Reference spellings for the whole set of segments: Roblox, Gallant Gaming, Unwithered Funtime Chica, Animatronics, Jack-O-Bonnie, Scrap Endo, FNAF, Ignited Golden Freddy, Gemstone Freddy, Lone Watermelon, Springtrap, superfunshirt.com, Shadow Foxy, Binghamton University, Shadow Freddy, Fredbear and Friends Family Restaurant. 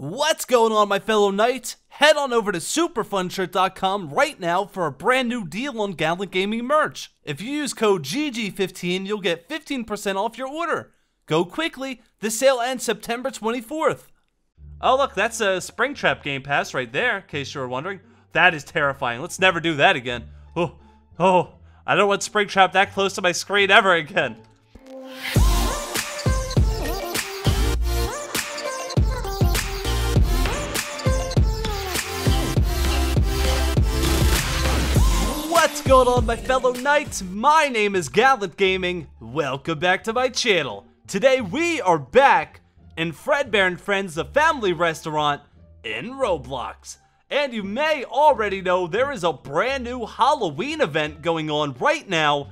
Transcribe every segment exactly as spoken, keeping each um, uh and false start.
What's going on, my fellow knights? Head on over to super fun shirt dot com right now for a brand new deal on Gallant Gaming merch. If you use code G G fifteen, you'll get fifteen percent off your order. Go quickly, the sale ends September twenty-fourth. Oh look, that's a Springtrap Game Pass right there, in case you were wondering. That is terrifying, let's never do that again. Oh, oh, I don't want Springtrap that close to my screen ever again. What's going on, my fellow knights? My name is Gallant Gaming, welcome back to my channel. Today we are back in Fredbear and Friends, the family restaurant in Roblox. And you may already know there is a brand new Halloween event going on right now.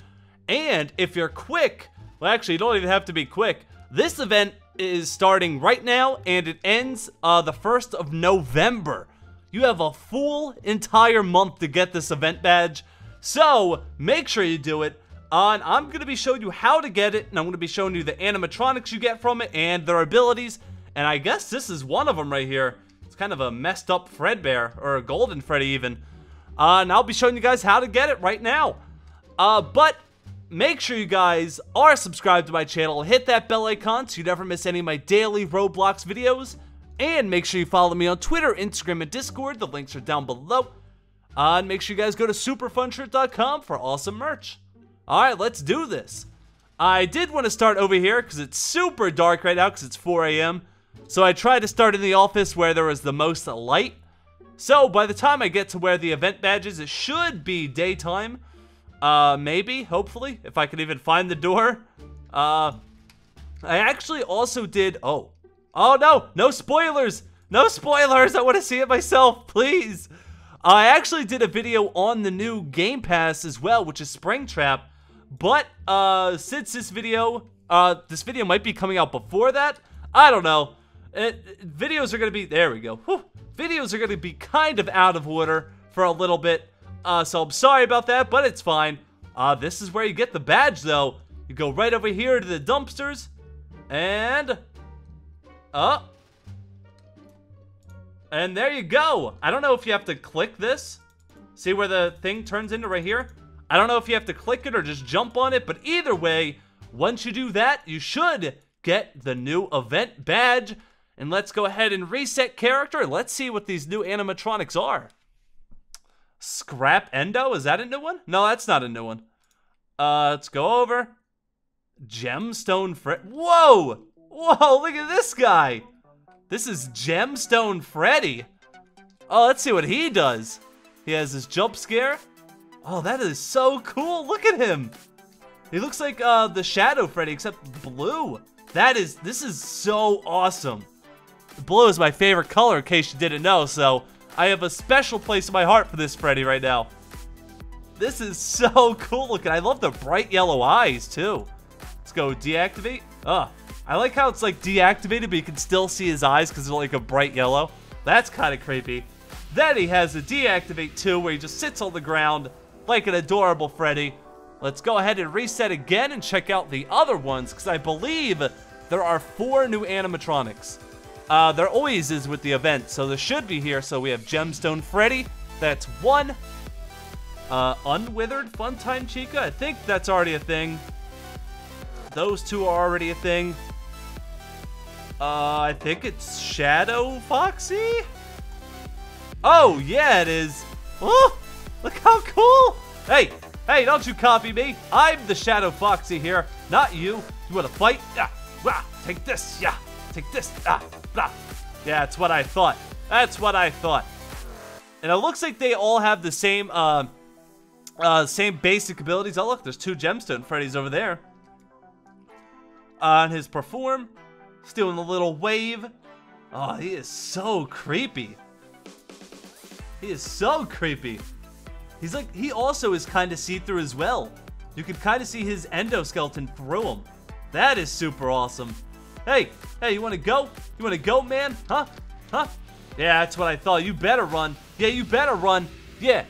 And if you're quick, well actually you don't even have to be quick. This event is starting right now and it ends uh, the first of November. You have a full entire month to get this event badge. So, make sure you do it, uh, and I'm going to be showing you how to get it, and I'm going to be showing you the animatronics you get from it, and their abilities, and I guess this is one of them right here. It's kind of a messed up Fredbear, or a Golden Freddy even, uh, and I'll be showing you guys how to get it right now. Uh, but, make sure you guys are subscribed to my channel, hit that bell icon so you never miss any of my daily Roblox videos, and make sure you follow me on Twitter, Instagram, and Discord, the links are down below. Uh, and make sure you guys go to super fun shirt dot com for awesome merch. Alright, let's do this. I did want to start over here because it's super dark right now because it's four A M So I tried to start in the office where there was the most light. So by the time I get to where the event badge is, it should be daytime. Uh, maybe, hopefully, if I can even find the door. Uh, I actually also did... Oh. Oh no! No spoilers! No spoilers! I want to see it myself, please! I actually did a video on the new Game Pass as well, which is Springtrap, but uh, since this video, uh, this video might be coming out before that, I don't know, it, it, videos are going to be, there we go, whew, videos are going to be kind of out of order for a little bit, uh, so I'm sorry about that, but it's fine. Uh, this is where you get the badge though. You go right over here to the dumpsters, and, uh, and there you go. I don't know if you have to click this. See where the thing turns into right here? I don't know if you have to click it or just jump on it, but either way, once you do that, you should get the new event badge. And let's go ahead and reset character and let's see what these new animatronics are. Scrap Endo, is that a new one? No, that's not a new one. Uh, let's go over. Gemstone Freddy. Whoa! Whoa, look at this guy! This is Gemstone Freddy. Oh, let's see what he does. He has this jump scare. Oh, that is so cool. Look at him. He looks like uh, the Shadow Freddy, except blue. That is, this is so awesome. Blue is my favorite color, in case you didn't know, so I have a special place in my heart for this Freddy right now. This is so cool looking. I love the bright yellow eyes, too. Let's go deactivate. Ugh. I like how it's like deactivated, but you can still see his eyes because they're like a bright yellow. That's kind of creepy. Then he has a deactivate too, where he just sits on the ground like an adorable Freddy. Let's go ahead and reset again and check out the other ones because I believe there are four new animatronics. Uh, there always is with the event, so there should be here. So we have Gemstone Freddy. That's one. Uh, Unwithered Funtime Chica. I think that's already a thing. Those two are already a thing. Uh, I think it's Shadow Foxy? Oh, yeah, it is. Oh, look how cool. Hey, hey, don't you copy me. I'm the Shadow Foxy here, not you. You want to fight? Ah, ah, take this, yeah, take this. Ah, ah. Yeah, that's what I thought. That's what I thought. And it looks like they all have the same, uh, uh, same basic abilities. Oh, look, there's two Gemstone Freddies over there. On uh, his perform. He's doing the little wave. Oh, he is so creepy. He is so creepy. He's like, he also is kind of see-through as well. You can kind of see his endoskeleton through him. That is super awesome. Hey, hey, you want to go? You want to go, man? Huh? Huh? Yeah, that's what I thought. You better run. Yeah, you better run. Yeah.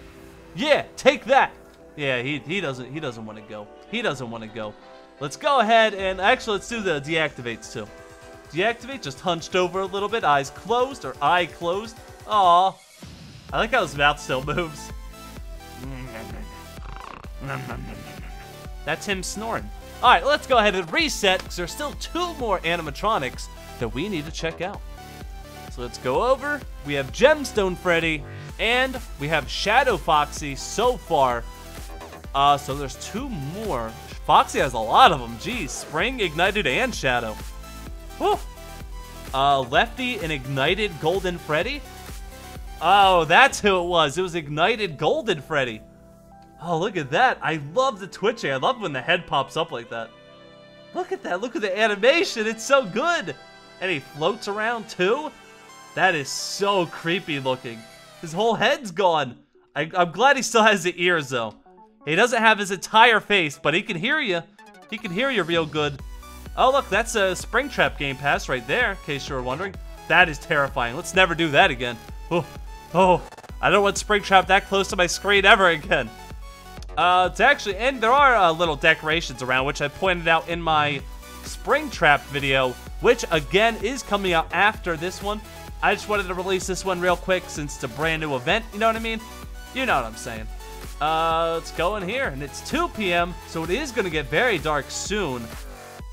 Yeah, take that. Yeah, he, he doesn't, he doesn't want to go. He doesn't want to go. Let's go ahead and actually let's do the deactivates too. Deactivate, just hunched over a little bit, eyes closed, or eye closed. Aw. I like how his mouth still moves. That's him snoring. Alright, let's go ahead and reset, because there's still two more animatronics that we need to check out. So let's go over. We have Gemstone Freddy, and we have Shadow Foxy so far. Uh, so there's two more. Foxy has a lot of them. Geez, Spring, Ignited, and Shadow. Whew. Uh, Lefty and Ignited Golden Freddy. Oh, that's who it was. It was Ignited Golden Freddy. Oh, look at that. I love the twitching. I love when the head pops up like that. Look at that. Look at the animation. It's so good. And he floats around too. That is so creepy looking. His whole head's gone. I, I'm glad he still has the ears though. He doesn't have his entire face, but he can hear you. He can hear you real good. Oh, look, that's a Springtrap game pass right there, in case you were wondering. That is terrifying. Let's never do that again. Oh, oh, I don't want Springtrap that close to my screen ever again. Uh, to actually, and there are uh, little decorations around, which I pointed out in my Springtrap video, which, again, is coming out after this one. I just wanted to release this one real quick since it's a brand new event. You know what I mean? You know what I'm saying. Uh, let's go in here, and it's two P M, so it is gonna get very dark soon.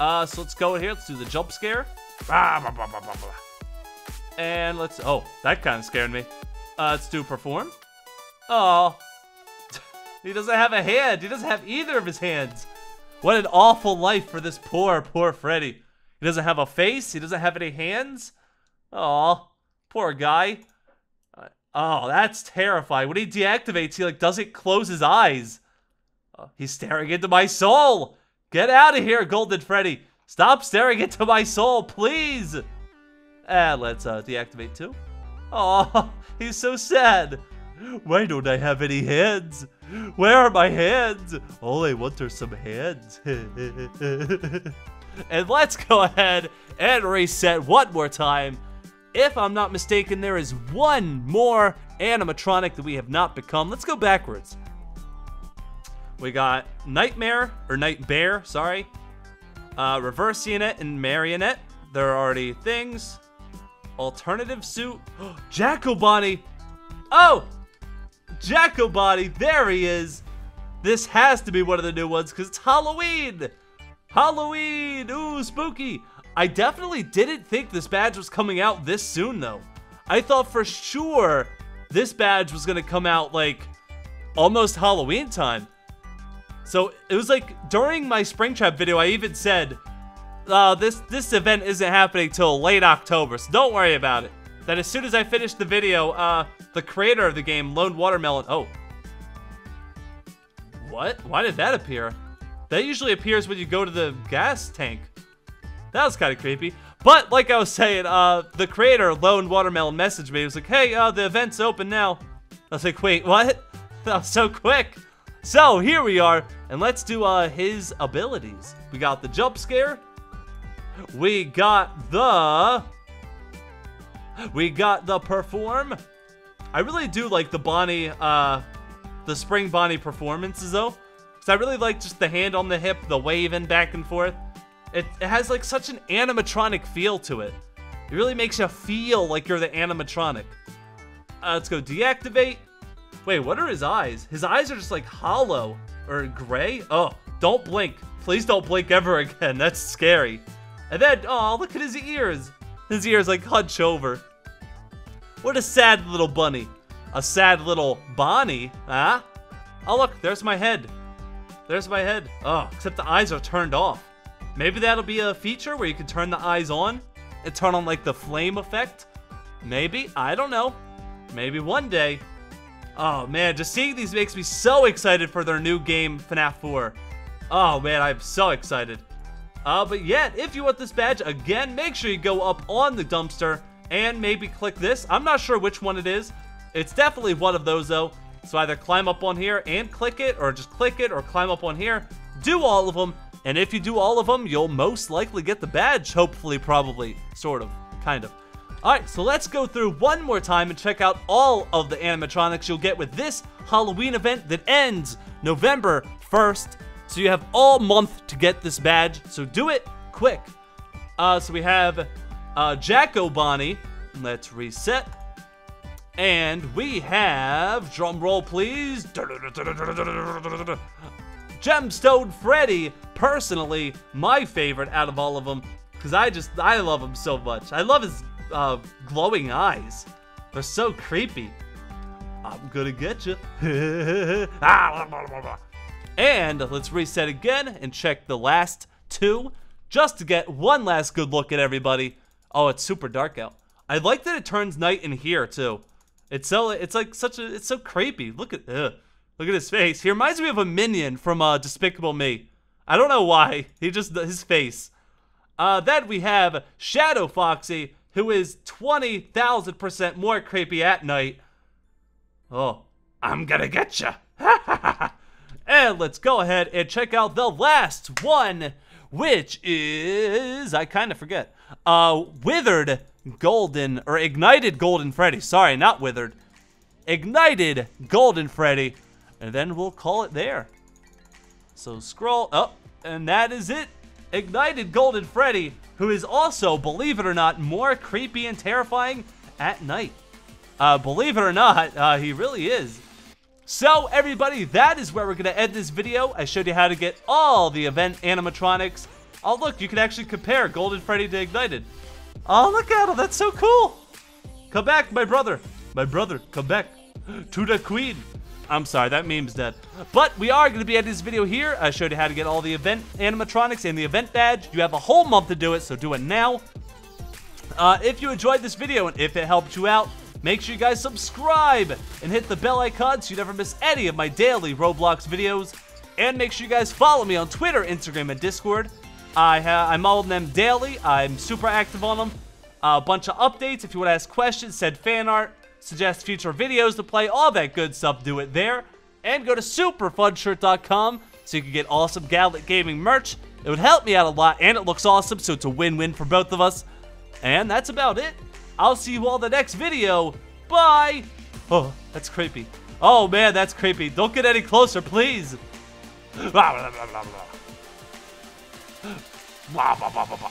Uh, so let's go in here, let's do the jump scare. And let's, oh, that kind of scared me. Uh, let's do perform. Oh, he doesn't have a hand, he doesn't have either of his hands. What an awful life for this poor, poor Freddy. He doesn't have a face, he doesn't have any hands. Oh, poor guy. Oh, that's terrifying. When he deactivates, he like doesn't close his eyes. Oh, he's staring into my soul. Get out of here, Golden Freddy. Stop staring into my soul, please. And let's uh, deactivate too. Oh, he's so sad. Why don't I have any hands? Where are my hands? All I want are some hands. And let's go ahead and reset one more time. If I'm not mistaken, there is one more animatronic that we have not become. Let's go backwards. We got Nightmare, or Nightbear, sorry. Uh, Reverse Unit and Marionette. There are already things. Alternative Suit. Jack-O-Bonnie. Oh! Jack-O-Bonnie, there he is. This has to be one of the new ones, because it's Halloween. Halloween, ooh, spooky. I definitely didn't think this badge was coming out this soon, though. I thought for sure this badge was gonna come out, like, almost Halloween time. So, it was like, during my Springtrap video, I even said, uh, this, this event isn't happening till late October, so don't worry about it. That as soon as I finished the video, uh, the creator of the game, Lone Watermelon, oh. What? Why did that appear? That usually appears when you go to the gas tank. That was kind of creepy. But, like I was saying, uh, the creator, Lone Watermelon, messaged me. He was like, hey, uh, the event's open now. I was like, wait, what? That was so quick. So, here we are. And let's do uh, his abilities. We got the jump scare. We got the... We got the perform. I really do like the Bonnie, uh, the Spring Bonnie performances, though. Because I really like just the hand on the hip, the waving back and forth. It, it has like such an animatronic feel to it. It really makes you feel like you're the animatronic. Uh, let's go deactivate. Wait, what are his eyes? His eyes are just like hollow or gray. Oh, don't blink. Please don't blink ever again. That's scary. And then, oh, look at his ears. His ears like hunch over. What a sad little bunny. A sad little Bonnie, huh? Oh, look, there's my head. There's my head. Oh, except the eyes are turned off. Maybe that'll be a feature where you can turn the eyes on and turn on like the flame effect. Maybe, I don't know. Maybe one day. Oh man, just seeing these makes me so excited for their new game, FNAF four. Oh man, I'm so excited. Uh, but yeah, if you want this badge, again, make sure you go up on the dumpster and maybe click this. I'm not sure which one it is. It's definitely one of those though. So either climb up on here and click it, or just click it, or climb up on here. Do all of them. And if you do all of them, you'll most likely get the badge, hopefully, probably, sort of, kind of. All right, so let's go through one more time and check out all of the animatronics you'll get with this Halloween event that ends November first. So you have all month to get this badge, so do it quick. Uh, so we have uh, Jack-O-Bonnie. Let's reset. And we have, drum roll please, Gemstone Freddy, personally my favorite out of all of them, because I just, I love him so much. I love his uh, glowing eyes. They're so creepy. I'm gonna get you. And let's reset again and check the last two, just to get one last good look at everybody. Oh, it's super dark out. I like that it turns night in here too. It's so, it's like such a, it's so creepy. Look at, ugh. Look at his face. He reminds me of a minion from uh, Despicable Me. I don't know why. He just, his face. Uh, then we have Shadow Foxy, who is twenty thousand percent more creepy at night. Oh, I'm gonna get ya. And let's go ahead and check out the last one, which is, I kind of forget, uh, Withered Golden, or Ignited Golden Freddy. Sorry, not Withered. Ignited Golden Freddy. And then we'll call it there. So scroll up, and that is it. Ignited Golden Freddy, who is also, believe it or not, more creepy and terrifying at night. Uh, believe it or not, uh, he really is. So everybody, that is where we're going to end this video. I showed you how to get all the event animatronics. Oh look, you can actually compare Golden Freddy to Ignited. Oh look at him, that's so cool. Come back, my brother. My brother, come back to the queen. I'm sorry, that meme's dead. But we are going to be ending this video here. I showed you how to get all the event animatronics and the event badge. You have a whole month to do it, so do it now. Uh, if you enjoyed this video and if it helped you out, make sure you guys subscribe and hit the bell icon so you never miss any of my daily Roblox videos. And make sure you guys follow me on Twitter, Instagram, and Discord. I ha I'm on them daily. I'm super active on them. A bunch of updates. If you want to ask questions, send fan art, suggest future videos to play, all that good stuff, do it there. And go to super fun shirt dot com so you can get awesome Gallant Gaming merch. It would help me out a lot, and it looks awesome, so it's a win-win for both of us. And that's about it. I'll see you all in the next video. Bye! Oh, that's creepy. Oh, man, that's creepy. Don't get any closer, please. Blah, blah, blah, blah, blah. Blah, blah, blah, blah, blah.